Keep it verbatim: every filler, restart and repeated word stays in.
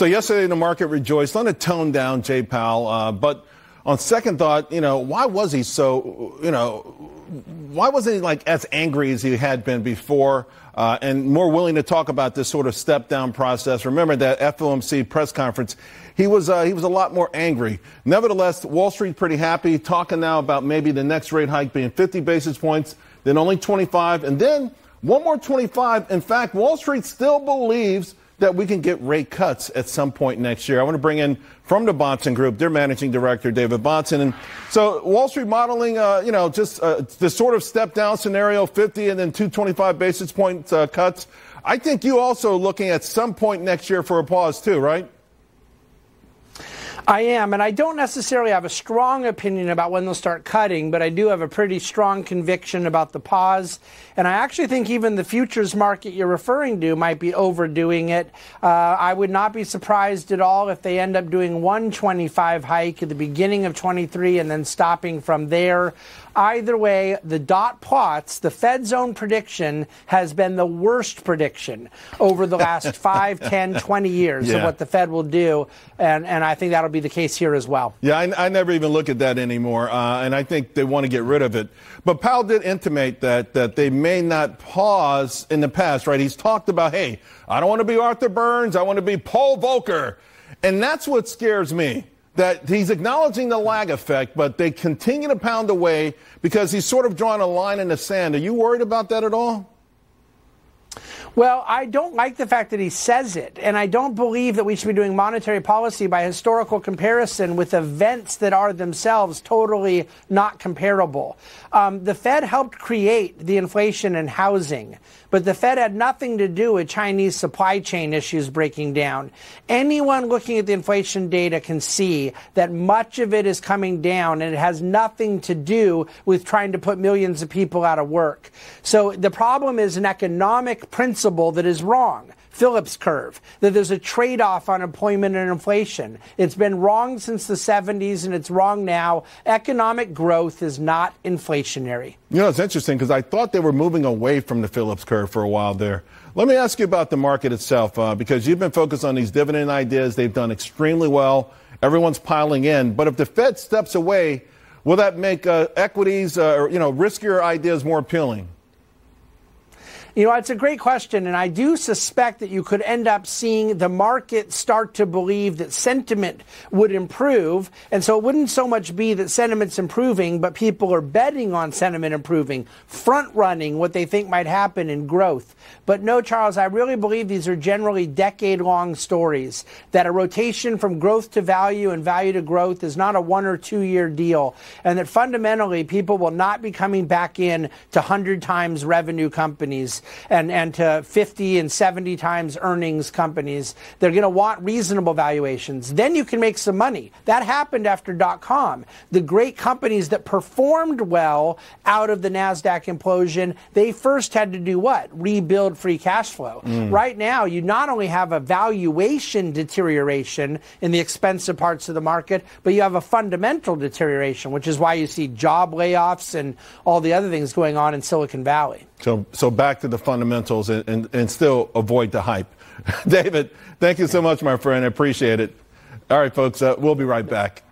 So yesterday the market rejoiced on a toned down Jay Powell, uh, but on second thought, you know, why was he so, you know, why wasn't he like as angry as he had been before uh, and more willing to talk about this sort of step down process? Remember that F O M C press conference, he was uh, he was a lot more angry. Nevertheless, Wall Street pretty happy, talking now about maybe the next rate hike being fifty basis points, then only twenty-five, and then one more twenty-five. In fact, Wall Street still believes that we can get rate cuts at some point next year. I want to bring in from the Bahnsen Group, their managing director, David Bahnsen. And so Wall Street modeling, uh, you know, just uh, this sort of step down scenario, fifty and then two twenty-five basis point uh, cuts. I think you also looking at some point next year for a pause too, right? I am, and I don't necessarily have a strong opinion about when they'll start cutting, but I do have a pretty strong conviction about the pause. And I actually think even the futures market you're referring to might be overdoing it. Uh, I would not be surprised at all if they end up doing one twenty-five hike at the beginning of twenty-three and then stopping from there. Either way, the dot plots, the Fed's own prediction has been the worst prediction over the last five, ten, twenty years yeah. of what the Fed will do. And, and I think that'll be the case here as well. Yeah, I, I never even look at that anymore. Uh, and I think they want to get rid of it. But Powell did intimate that, that they may not pause in the past, right? He's talked about, hey, I don't want to be Arthur Burns. I want to be Paul Volcker. And that's what scares me. That he's acknowledging the lag effect, but they continue to pound away because he's sort of drawn a line in the sand. Are you worried about that at all? Well, I don't like the fact that he says it, and I don't believe that we should be doing monetary policy by historical comparison with events that are themselves totally not comparable. Um, the Fed helped create the inflation in housing, but the Fed had nothing to do with Chinese supply chain issues breaking down. Anyone looking at the inflation data can see that much of it is coming down, and it has nothing to do with trying to put millions of people out of work. So the problem is an economic principle that is wrong. Phillips curve, that there's a trade-off on employment and inflation. It's been wrong since the seventies, and it's wrong now. Economic growth is not inflationary. You know, it's interesting because I thought they were moving away from the Phillips curve for a while there. Let me ask you about the market itself, uh, because you've been focused on these dividend ideas. They've done extremely well. Everyone's piling in. But if the Fed steps away, will that make uh, equities uh, or, you know, riskier ideas more appealing? You know, it's a great question, and I do suspect that you could end up seeing the market start to believe that sentiment would improve, and so it wouldn't so much be that sentiment's improving, but people are betting on sentiment improving, front-running what they think might happen in growth. But no, Charles, I really believe these are generally decade-long stories, that a rotation from growth to value and value to growth is not a one- or two-year deal, and that fundamentally people will not be coming back in to one hundred times revenue companies. And, and to fifty and seventy times earnings companies. They're going to want reasonable valuations. Then you can make some money. That happened after dot-com. The great companies that performed well out of the NASDAQ implosion, they first had to do what? Rebuild free cash flow. Mm. Right now, you not only have a valuation deterioration in the expensive parts of the market, but you have a fundamental deterioration, which is why you see job layoffs and all the other things going on in Silicon Valley. So, so back to the fundamentals and, and, and still avoid the hype. David, thank you so much, my friend. I appreciate it. All right, folks, uh, we'll be right back.